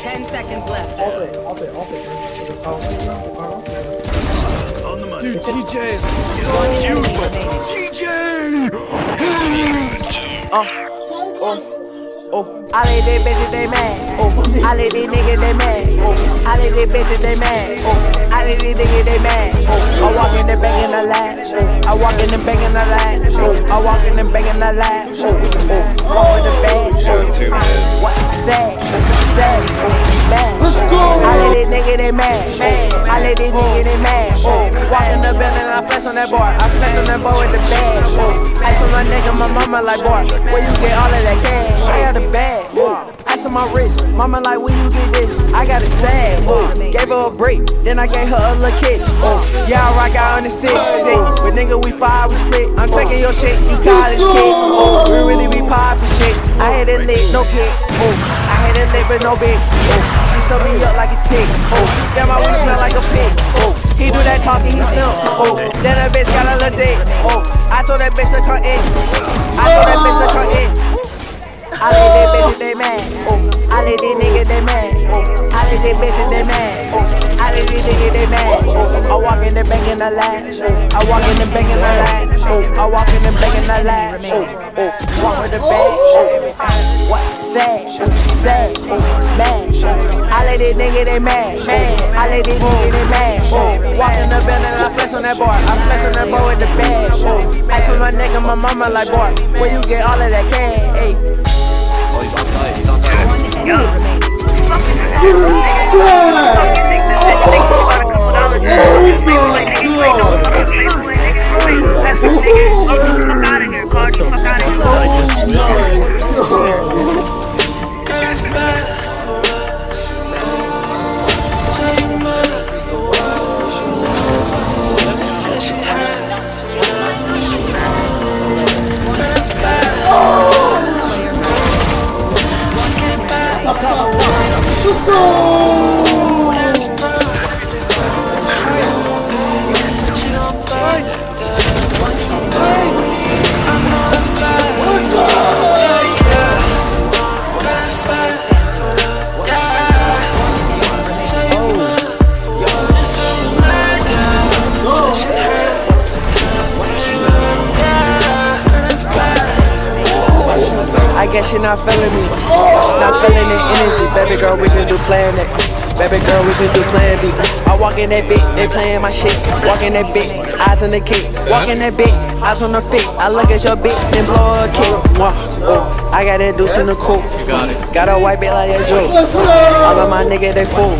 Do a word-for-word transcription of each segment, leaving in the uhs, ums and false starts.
Ten seconds left. Off it, off it, off it. On the money. Dude, T J. T J! Oh, oh, oh. I let these bitches, they mad. Oh, I let these niggas, they mad. Oh, I let these bitches, they mad. Oh, I let these niggas, they mad. Oh, I walk in the bank and I lash. Oh, I walk in the bank and I lash. Oh, I walk in the bank and I lash. Oh, oh, the bank. Oh, what? Sad, sad, mad. Let's go. I let these niggas, they mad. Mad. I let these niggas, they mad. Oh, walk in the building and I flex on that bar. I flex on that bar with the bag. Oh, I saw my nigga, my mama like bar. Where you get all of that cash? I got the bag. Wow. Ice on my wrist, mama like where you get this? I got a sad, ooh. Gave her a break, then I gave her a little kiss. Ooh. Yeah, I rock out on the six, six. But nigga, we five, we split. I'm taking your shit, you college kid. Ooh. We really be poppin' shit. I had it lit, no kick. Ooh. I had it lit, but no big. Ooh. She sew me up like a tick. Ooh. Damn, my weed smell like a pig. Ooh. He do that talking, he simp. Ooh. Then that bitch got a little dick. Ooh. I told that bitch to come in. I told that bitch to come in. I let that bitch, they mad. Oh, I let these niggas, they mad. Oh, I let these bitches, they mad. Oh, I let these niggas, they mad. Oh, I walk in the bank and I lash. I walk in the bank and I lash. Oh, I walk in the bank and I lash. Oh, oh, walk with the bank. Oh, what? Sad, sad, mad. I let these niggas, they mad. I let these niggas, they mad. Oh, walk in the building and I flex on that bar. I flex on that bar with the bag. Oh, I told my nigga, my mama like bar. Where you get all of that cash? Hey. Yo. Yo. Guess you're not feeling me, not feeling the energy. Baby girl, we can do playin' it. Baby girl, we can do playin' B. I walk in that bitch, they playin' my shit. Walk in that bitch, eyes on the kick. Walk in that bitch, eyes on the feet. I look at your bitch, then blow her a kick. Oh, I got that deuce in the coupe. Got a white bitch like that Joe. All of my niggas, they fool.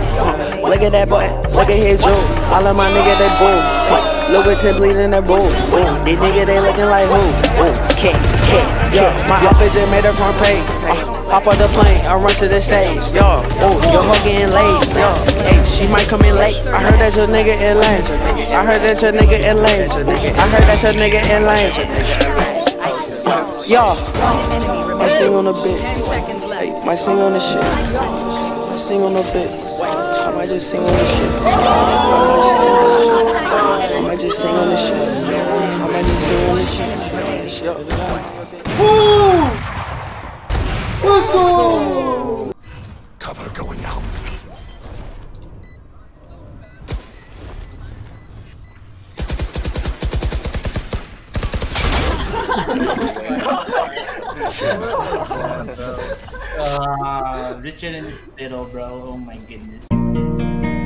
Look at that boy, look at his Joe. All of my niggas, they bull. Look at him bleeding that boom, boom. These niggas, they looking like who? Boom, kick, kick, yeah. My outfit just made a front page. Uh, hop on the plane, I run to the stage, y'all. Ooh, your hoe getting laid, y'all. Hey, she might come in late. I heard that your nigga in lane. I heard that your nigga in lane. I heard that your nigga in lane. Y'all, I sing on the beat. Hey, might sing on the shit. I sing on the beat. I might just sing on the shit. I might just sing on this shit. I might just sing on this shit. Sing on this shit. Woo! Let's go! Cover going out. uh, this challenge is little, bro. Oh my goodness.